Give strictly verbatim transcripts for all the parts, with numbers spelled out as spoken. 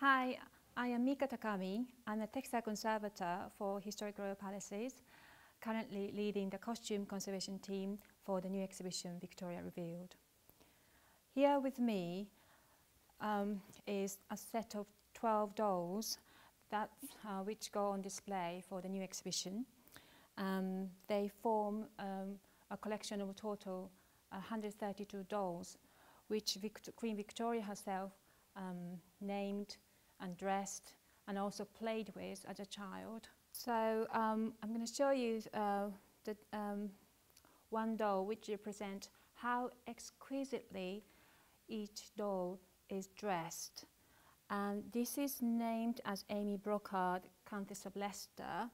Hi, I am Mika Takami. I'm a textile conservator for Historic Royal Palaces, currently leading the costume conservation team for the new exhibition Victoria Revealed. Here with me um, is a set of twelve dolls that, uh, which go on display for the new exhibition. Um, they form um, a collection of a total one hundred thirty-two dolls, which Vict Queen Victoria herself um, named and dressed and also played with as a child. So um, I'm going to show you uh, the, um, one doll which represents how exquisitely each doll is dressed. And this is named as Amy Brocade, Countess of Leicester.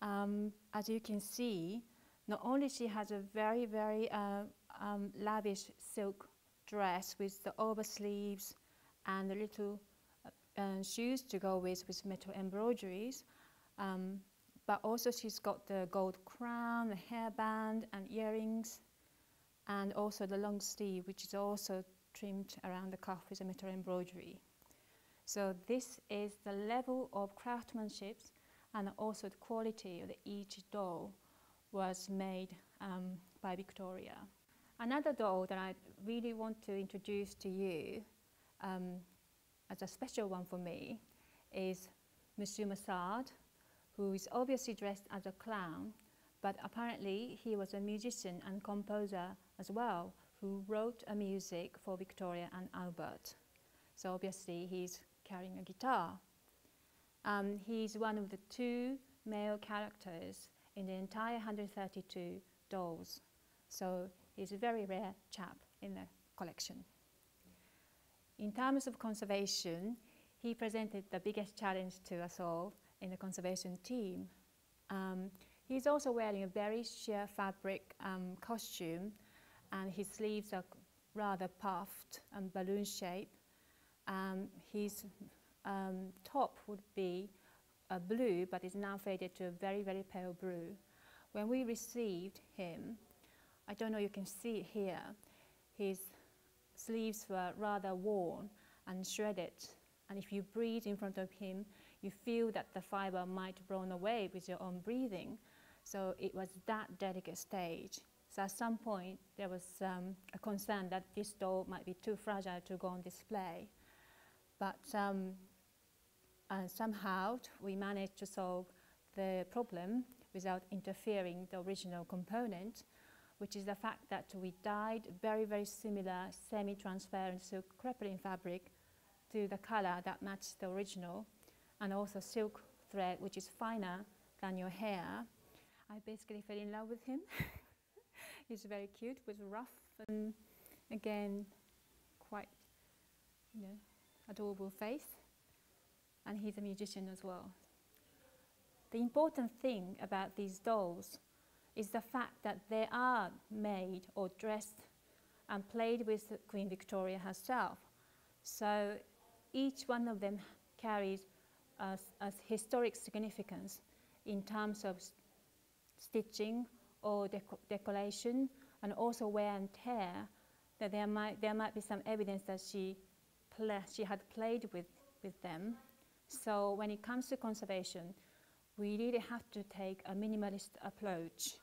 Um, as you can see, not only she has a very, very uh, um, lavish silk dress with the oversleeves and the little uh, uh, shoes to go with, with metal embroideries, um, but also she's got the gold crown, the hairband and earrings, and also the long sleeve, which is also trimmed around the cuff with a metal embroidery. So this is the level of craftsmanship and also the quality of the each doll was made um, by Victoria. Another doll that I really want to introduce to you um, as a special one for me is Monsieur Massard, who is obviously dressed as a clown, but apparently he was a musician and composer as well, who wrote a music for Victoria and Albert. So obviously he's carrying a guitar. Um, he's one of the two male characters in the entire one hundred thirty-two dolls. So he's a very rare chap in the collection. In terms of conservation, he presented the biggest challenge to us all in the conservation team. Um, he's also wearing a very sheer fabric um, costume, and his sleeves are rather puffed and balloon shaped. Um, his um, top would be a blue, but is now faded to a very, very pale blue. When we received him, I don't know if you can see it here, his sleeves were rather worn and shredded. And if you breathe in front of him, you feel that the fiber might be blown away with your own breathing. So it was that delicate stage. So at some point, there was um, a concern that this doll might be too fragile to go on display. But um, and somehow we managed to solve the problem without interfering the original component, which is the fact that we dyed very, very similar semi-transparent silk crepe fabric to the color that matched the original, and also silk thread, which is finer than your hair. I basically fell in love with him. He's very cute, was rough, and again, quite, you know, adorable face. And he's a musician as well. The important thing about these dolls is the fact that they are made or dressed and played with Queen Victoria herself. So each one of them carries a, a historic significance in terms of stitching or deco decoration, and also wear and tear, that there might, there might be some evidence that she, she had played with, with them. So when it comes to conservation, we really have to take a minimalist approach.